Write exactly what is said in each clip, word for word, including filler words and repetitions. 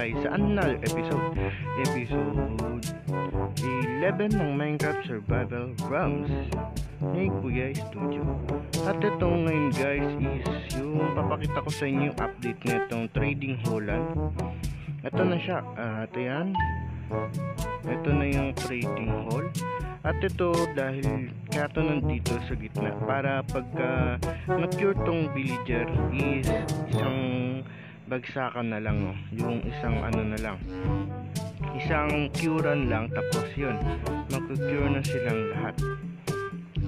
tayo sa another episode Episode eleven ng Minecraft Survival Realms ni Kuya Studio. At ito ngayon guys is yung papakita ko sa inyo yung update na itong Trading Holland. Ito na siya, uh, ito yan. Ito na yung Trading Hall. At ito dahil kaya ito nandito sa gitna para pagka na-cure tong villager is isang bagsakan na lang, oh. Yung isang ano na lang, isang curean lang, tapos yun mag-cure na silang lahat.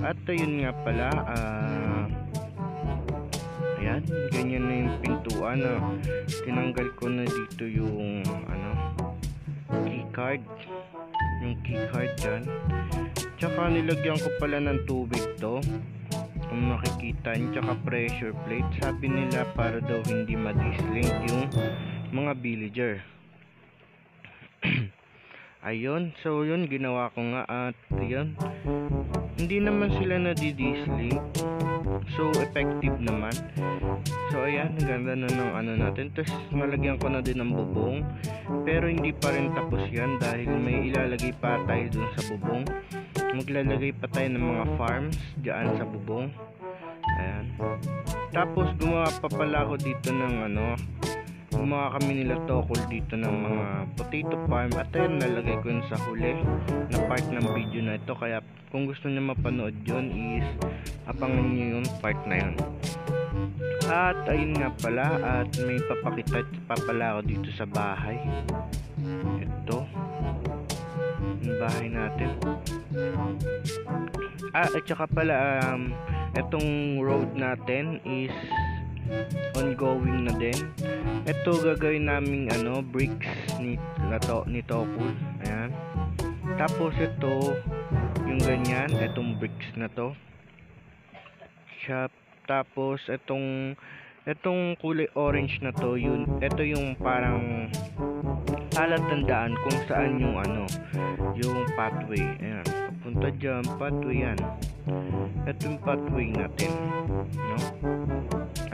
At ayun nga pala, uh, ayan, ganyan na yung pintuan, oh. Tinanggal ko na dito yung ano keycard, yung keycard dyan, tsaka nilagyan ko pala ng tubig to kung makikita nyo, tsaka pressure plate. Sabi nila para daw hindi madislink yung mga villager. Ayun, so yun ginawa ko nga at yun hindi naman sila nadidislink, so effective naman. So ayan, ganda na ng ano natin. Tapos malagyan ko na din ng bubong, pero hindi pa rin tapos yan dahil may ilalagay pa tayo dun sa bubong. Maglalagay pa tayo ng mga farms dyan sa bubong. Ayan, tapos gumawa pa pala ako dito ng ano, gumawa kami nila Tokul dito ng mga potato farm. At ayun, nalagay ko yun sa huli na part ng video na ito, kaya kung gusto niyo mapanood yun is abangan nyo yung part na yun. At ayun nga pala, at may papakita papala ako dito sa bahay. Ito yung bahay natin. Ah, at saka pala um, itong road natin is ongoing na din. Ito gagawin naming ano, bricks ni, lato, ni Tokul. Ayan. Tapos ito yung ganyan, itong bricks na to siya. Tapos itong itong kulay orange na to, yun, ito yung parang talatandaan kung saan yung ano, yung pathway. Ayan, papunta dyan, pathway yan. Ito yung pathway natin, no?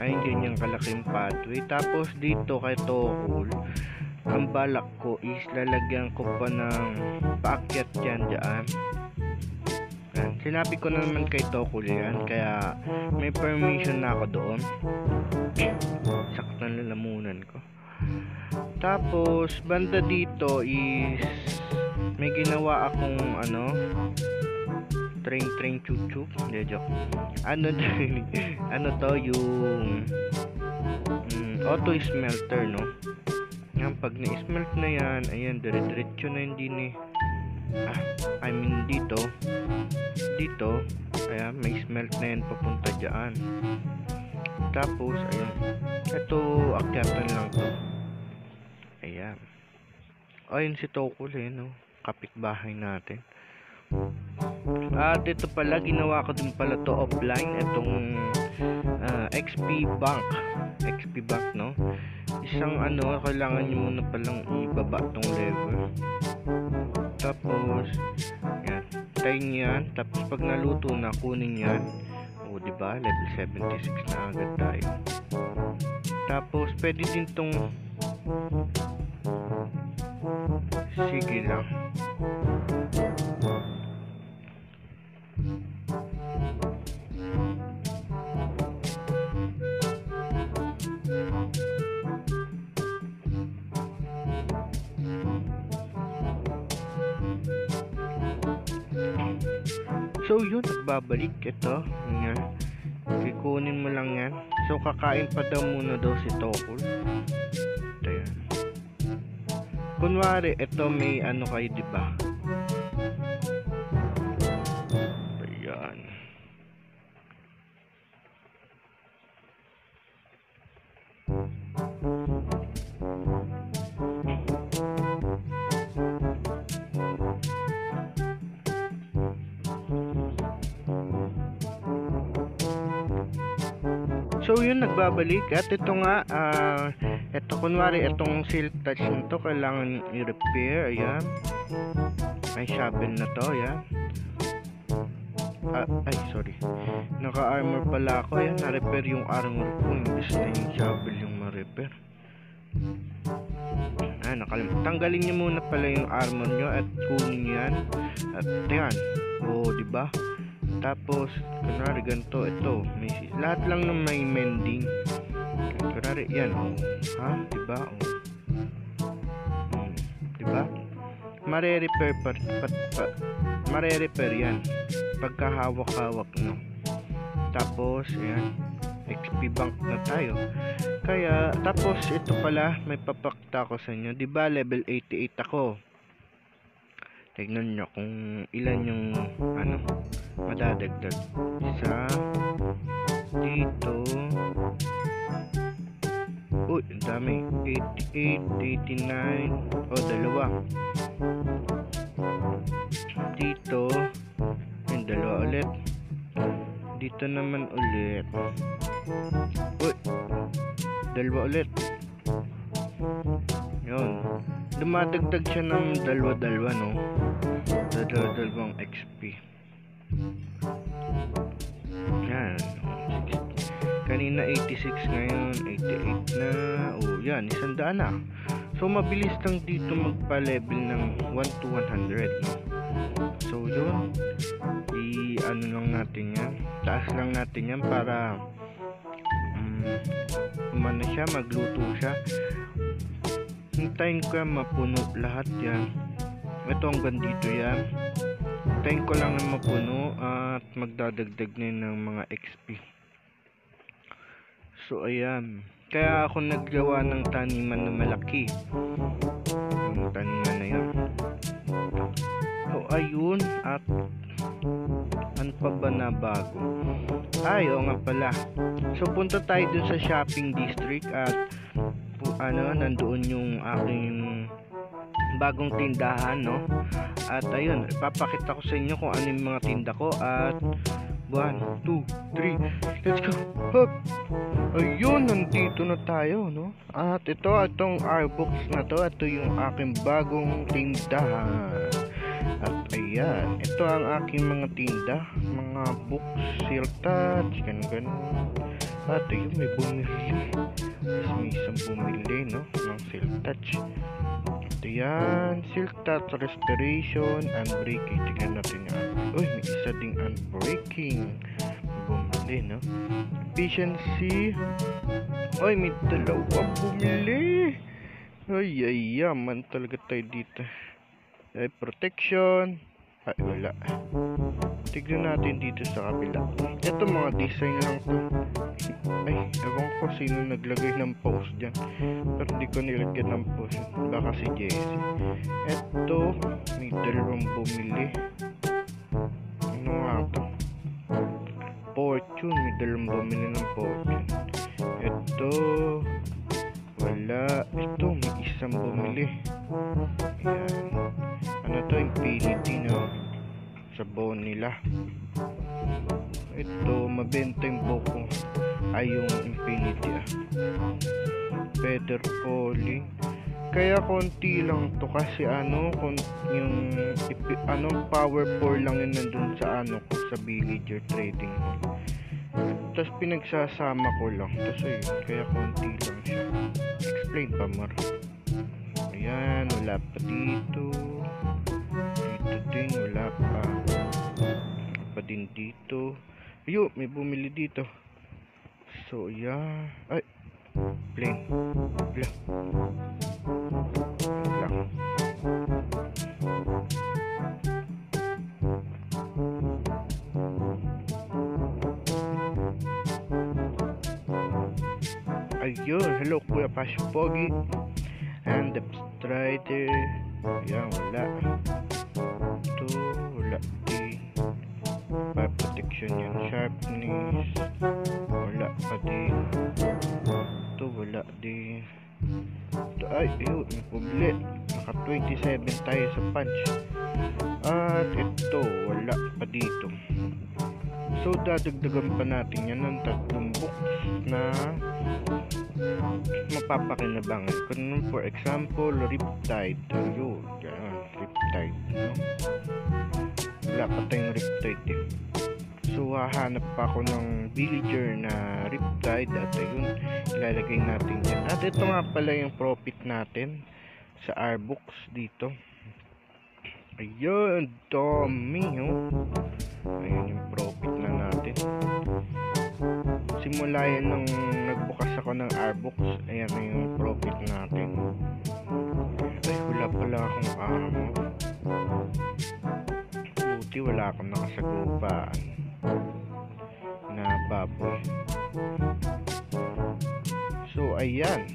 Ayun, yun yung kalaking pathway. Tapos dito kay Tokul, ang balak ko is lalagyan ko pa ng paakyat dyan dyan. Sinabi ko naman kay Tokul yan, kaya may permission na ako doon. Saktan na lamunan ko. Tapos banda dito is may ginawa akong ano, train train chuchu, hindi, joke. Ano ano to, yung um, auto smelter, no? Yan, pag na-smelt na yan, ayan, dire-diretso na yun din eh. Ah, I mean dito dito, ayan, may smelt na yan papunta dyan. Tapos ayan, ito akyatan lang to. Ayan, ayun si Tokul eh, no? Kapitbahay natin. At ito pala, ginawa ko din pala to offline, itong uh, X P bank X P bank, no? Isang ano, kailangan nyo muna palang ibaba tong level. Tapos yan, tayo yan. Tapos pag naluto na, kunin yan. O diba, level seventy-six na agad tayo. Tapos pwede din tong, sige lang, so yun, nagbabalik ito yan. Ikunin mo lang yan. So kakain pa daw muna daw si Tokul. Ito yan, kunwari ito may ano kayo, diba? Ayan, so yun, nagbabalik. At ito nga, uh, ito kunwari itong silk touch nito kailangan i-repair. Ayan, may shovel na to. Ayan, ah, ay sorry, naka-armor pala ako. Ayan, na-repair yung armor ko, imbis na yung shovel yung ma-repair. ah, nakalimutan. Tanggalin nyo muna pala yung armor nyo at kunin yan at yan, o diba? Tapos kunwari ganito, ito may, lahat lang ng may mending kunwari yan, o ha, diba? O hmm, diba? Mare-repair pa, pa, pa, mare-repair yan pagkahawak-hawak no. Tapos ayan, X P bank na tayo. Kaya tapos ito pala, may papakita ko sa inyo, 'di ba? Level eighty-eight ako. Tingnan niyo kung ilan yung ano madadagdag. Isa dito. Uy, ang dami. eighty-eight, eighty-nine, oh dalawa. Dito, yung dalawa ulit. Dito naman ulit. Uy, dalawa ulit. Yun, dumadagdag siya ng dalawa-dalawa no, dalawa-dalawang X P. Yan, kanina eighty-six, ngayon eighty-eight na. O yan, isang daan na. So mabilis lang dito magpa-level ng one to one hundred no. So yun, i-ano lang natin yan, taas lang natin yan para um, umano siya, magluto siya. Hintayin ko yan mapuno lahat yan, ito hanggang dito yan. Hintayin ko lang na mapuno at magdadagdag na ng mga X P. So ayan, kaya ako naggawa ng taniman na malaki, yung taniman na yan. So ayun, at ano pa ba na bago? Ay, oo nga pala. So punta tayo dun sa shopping district at ano, nandoon yung aking bagong tindahan no. At ayun, ipapakita ko sa inyo kung ano yung mga tinda ko at one, two, three, let's go. Hop. Ayun, nandito na tayo no. At ito, itong R-box na to, ito yung aking bagong tindahan. At ayan, ito ang aking mga tinda, mga books, silk touch, ganun-ganun. At ayun, may bumili. Mas may isang bumili, no, ng silk touch. Ito yan, silk touch, restoration, unbreaking. Tingnan natin yan. Uy, may isa ding unbreaking. Bumili, no. Efficiency. Uy, may dalawa bumili. Uy, ay, yaman talaga tayo dito. Ay, protection. Ay, wala. Tignan natin dito sa kabila. Ito mga design lang to. Ay, ewan ko sino naglagay ng post dyan, pero di ko nilagyan ng post. Baka si Jessie. Ito, may dalawang bumili. Ano nga ito? Fortune, may dalawang bumili ng fortune. Ito, wala. Ito, may isang bumili. Ayan. Ano to, infinity no, sa bone nila. Ito, mabenta yung boko. Ay, yung infinity ah. Feather falling. Kaya konti lang to kasi ano, yung anong power four lang yun nandun sa ano ko, sa villager trading ko. Tapos pinagsasama ko lang. Tapos ayun, kaya konti lang siya. Explain pa more. Ayan, wala pa dito. Ding, wala pa. Pa din dito. Ayun, may bumili dito. So, yeah. Ay, plain. Blah. Blah. Ayun, hello Kuya Pash Pogi. And the strider. Ayan, wala. Five protection yan, sharpness wala pa din. Ito wala din. Ito ay ayun, may public. Naka twenty-seven tayo sa punch. At ito wala pa dito. So dadagdagan pa natin yan ng tatlong books na mapapakinabangan. Kung for example, Riptide. Ayun, yan, Riptide no? Wala pa tayong Riptide eh. So hahanap pa ako ng villager na Riptide at ayun, ilalagay natin dyan. At ito nga pala yung profit natin. sa R-Books dito. Ayun, dami oh. Ayun yung profit na natin. Simula yan nung nagbukas ako ng R-Books, ayan na yung profit natin. Ay, wala pala akong amo. Buti wala akong nakasagupaan na baboy. So ayan.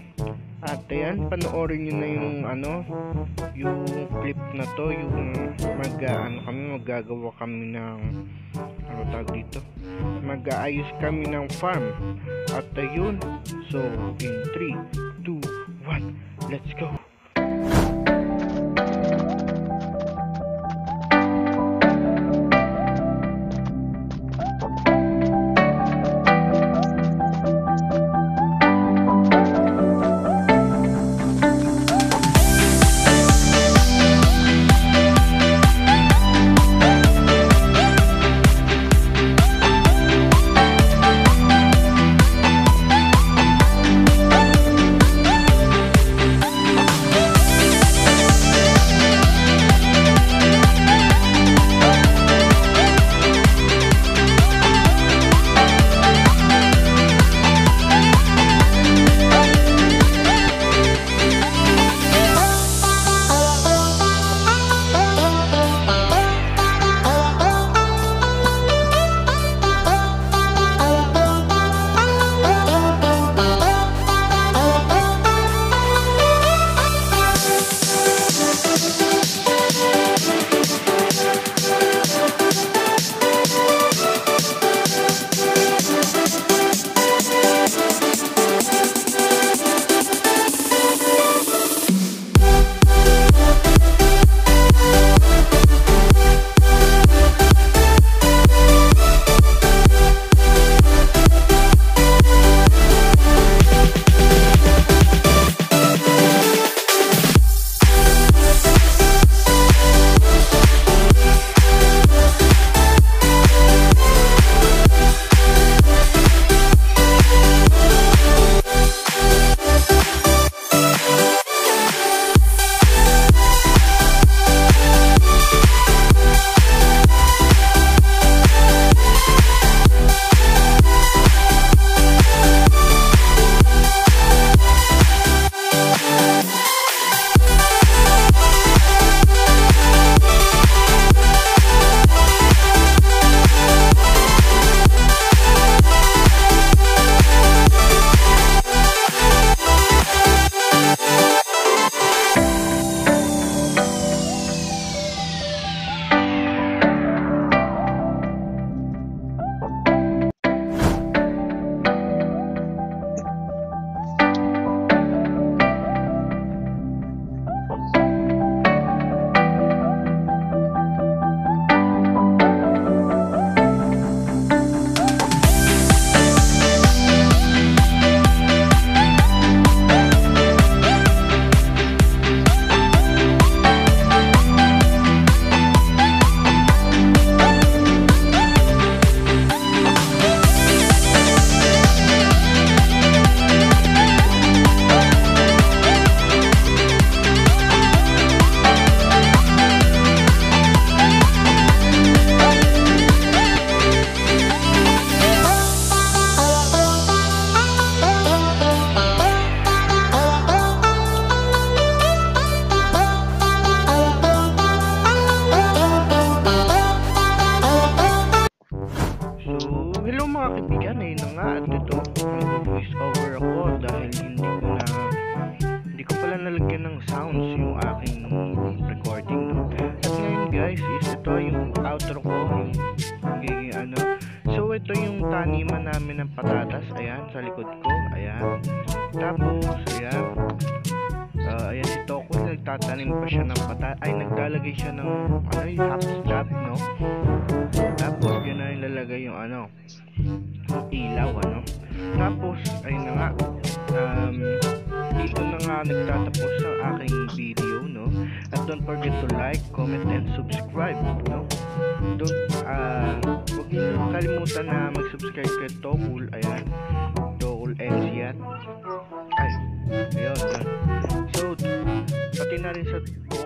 At ayan, panoorin nyo na yung ano, yung clip na to, yung mag ano kami, magagawa kami ng ano tawag dito, mag-aayos kami ng farm. At ayun, so in three, two, one, let's go. Taniman namin ng patatas, ayan, sa likod ko, ayan. Tapos, ayan, uh, ayan si Tokul, nagtatanim pa siya ng patatas, ay naglalagay siya ng, ano yung half-stop, no? Tapos, yun na nilalagay yung, ano, ilaw, ano? Tapos, ayun na nga, um, dito na nga nagtatapos ang aking video, no? At don't forget to like, comment, and subscribe, no? Don't, ah, uh, huwag nyo kalimutan na mag-subscribe kay Tokul, ayan, Tokul N C at, ay, ayun, so, pati na rin sa T V.